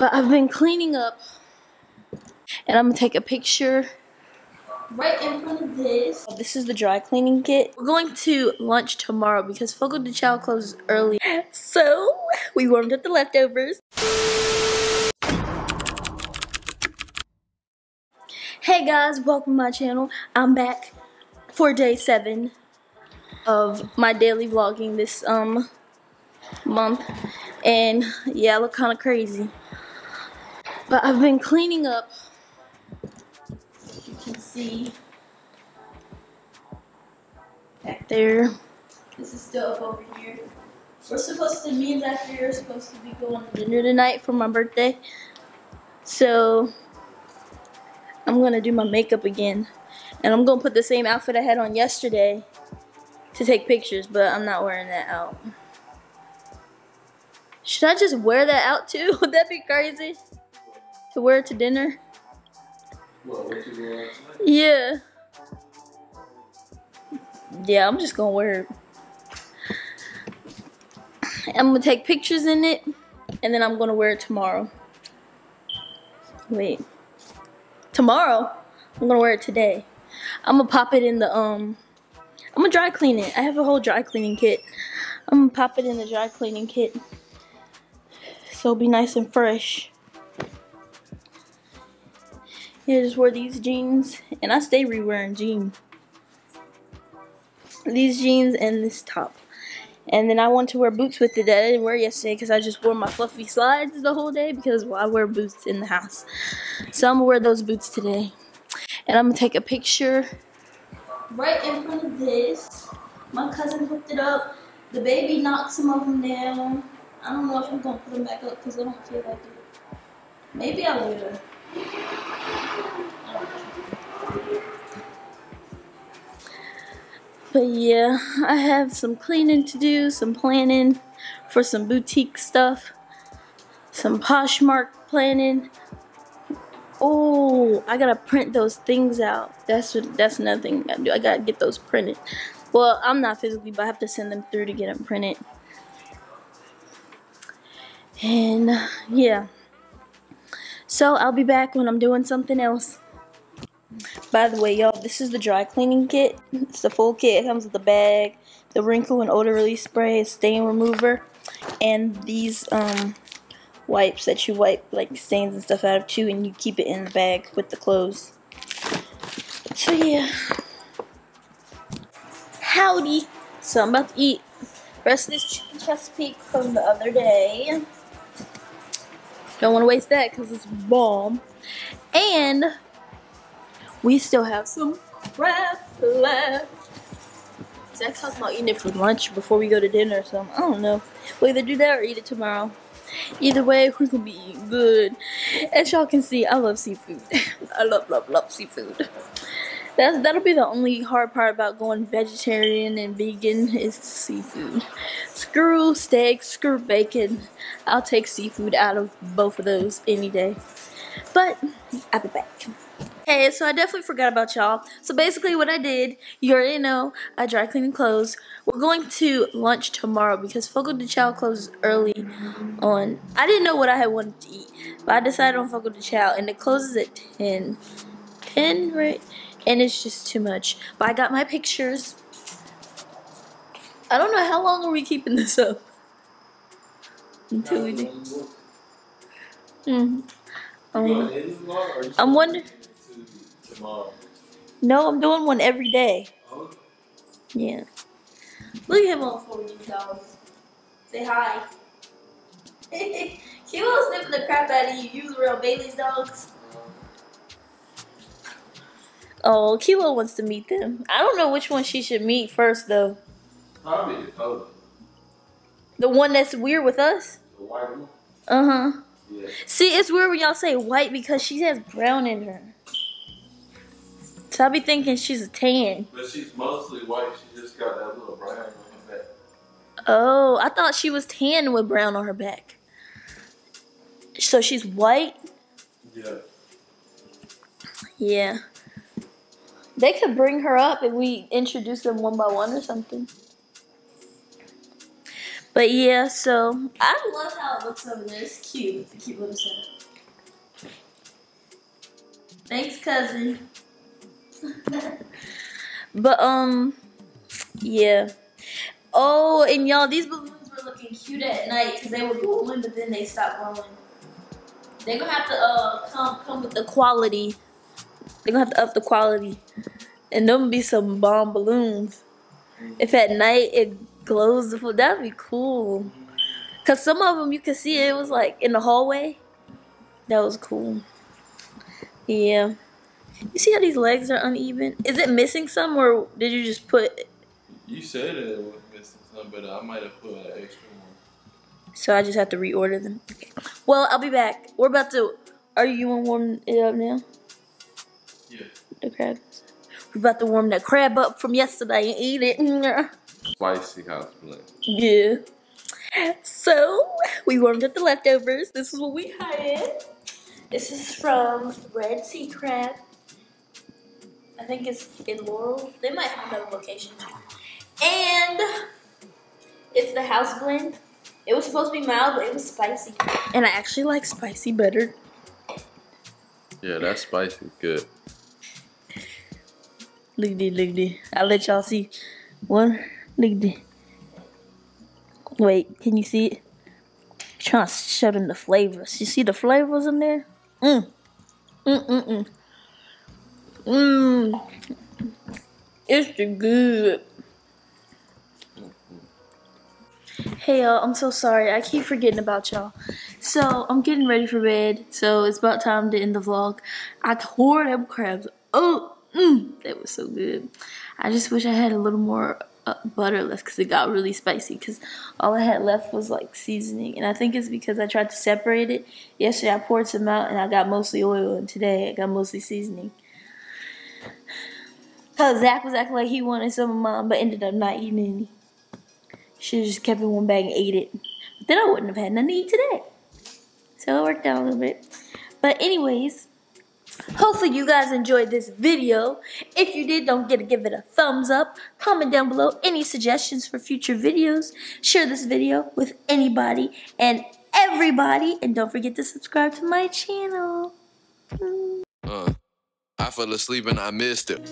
But I've been cleaning up, and I'm gonna take a picture right in front of this. This is the dry cleaning kit. We're going to lunch tomorrow because Fogo de Chão closes early. So we warmed up the leftovers. Hey guys, welcome to my channel. I'm back for day 7 of my daily vlogging this month, and yeah, I look kind of crazy. But I've been cleaning up. You can see back there. This is still up over here. We're supposed to, me and Zachary are supposed to be going to dinner tonight for my birthday. So I'm going to do my makeup again. And I'm going to put the same outfit I had on yesterday to take pictures, but I'm not wearing that out. Should I just wear that out too? Would that be crazy? To wear it to dinner? What you wear out tonight? Yeah. Yeah, I'm just going to wear it. I'm going to take pictures in it, and then I'm going to wear it tomorrow. Wait. Tomorrow? I'm going to wear it today. I'm going to pop it in the, I'm going to dry clean it. I have a whole dry cleaning kit. I'm going to pop it in the dry cleaning kit, so it'll be nice and fresh. Yeah, just wore these jeans, and I stay re-wearing jeans. These jeans and this top. And then I want to wear boots with it that I didn't wear yesterday because I just wore my fluffy slides the whole day because, well, I wear boots in the house. So I'm going to wear those boots today. And I'm going to take a picture right in front of this. My cousin hooked it up. The baby knocked some of them down. I don't know if I'm going to put them back up because I don't feel like it. Maybe I will. But yeah, I have some cleaning to do, some planning for some boutique stuff, some Poshmark planning. Oh, I gotta print those things out. That's another thing I gotta do. I gotta get those printed. Well, I'm not physically, but I have to send them through to get them printed. And yeah. So I'll be back when I'm doing something else. By the way, y'all, this is the dry cleaning kit. It's the full kit. It comes with the bag, the wrinkle and odor release spray, stain remover, and these wipes that you wipe like stains and stuff out of too, and you keep it in the bag with the clothes. So yeah. Howdy. So I'm about to eat the rest of this chicken Chesapeake from the other day. Don't want to waste that because it's bomb. And we still have some crab left. Zach's talking about eating it for lunch before we go to dinner or something. I don't know. We'll either do that or eat it tomorrow. Either way, we're going to be eating good. As y'all can see, I love seafood. I love seafood. That'll be the only hard part about going vegetarian and vegan is seafood. Screw steak, screw bacon. I'll take seafood out of both of those any day. But I'll be back. Hey, so I definitely forgot about y'all. So basically what I did, you already know, I dry cleaned clothes. We're going to lunch tomorrow because Fogo de Chão closes early on. I didn't know what I had wanted to eat, but I decided on Fogo de Chão, and it closes at 10. 10, right? And it's just too much. But I got my pictures. I don't know how long are we keeping this up. Until we do. I'm wondering. No, I'm doing one every day. Yeah. Look at him on 40 hours. Say hi. He was sniffing the crap out of you. You real Bailey's dogs. Oh, Kilo wants to meet them. I don't know which one she should meet first, though. Probably the photo. The one that's weird with us? The white one? Uh-huh. Yeah. See, it's weird when y'all say white because she has brown in her. So I be thinking she's a tan. But she's mostly white. She just got that little brown on her back. Oh, I thought she was tan with brown on her back. So she's white? Yeah. Yeah. They could bring her up if we introduce them one by one or something. But yeah, so I love how it looks over there. It's cute. It's a cute little set. Thanks, cousin. But yeah. Oh, and y'all, these balloons were looking cute at night because they were glowing, but then they stopped glowing. They're gonna have to come with the quality. They're gonna have to up the quality. And there would be some bomb balloons. If at night it glows, that'd be cool. Cause some of them you could see it was like in the hallway. That was cool. Yeah. You see how these legs are uneven? Is it missing some, or did you just put? You said it was missing some, but I might have put an extra one. So I just have to reorder them. Okay. Well, I'll be back. We're about to. Are you gonna warm it up now? Yeah. The crabs. We're about to warm that crab up from yesterday and eat it. Spicy house blend. Yeah. So we warmed up the leftovers. This is what we had. This is from Red Sea Crab. I think it's in Laurel. They might have another location. And it's the house blend. It was supposed to be mild, but it was spicy. And I actually like spicy better. Yeah, that spice is good. Look-dee, look-dee. I'll let y'all see. One, look-dee. Wait, can you see it? I'm trying to show them the flavors. You see the flavors in there? Mmm. Mm-mm-mm. Mmm, it's too good. Hey y'all, I'm so sorry. I keep forgetting about y'all. So I'm getting ready for bed. So it's about time to end the vlog. I tore them crabs. Oh, they were so good. I just wish I had a little more butter left because it got really spicy. Because all I had left was like seasoning, and I think it's because I tried to separate it. Yesterday I poured some out, and I got mostly oil, and today I got mostly seasoning. Cause Zach was acting like he wanted some of mine, but ended up not eating any. Should've just kept it in one bag and ate it. But then I wouldn't have had nothing to eat today. So it worked out a little bit. But anyways, hopefully you guys enjoyed this video. If you did, don't forget to give it a thumbs up. Comment down below any suggestions for future videos. Share this video with anybody and everybody. And don't forget to subscribe to my channel. I fell asleep and I missed it.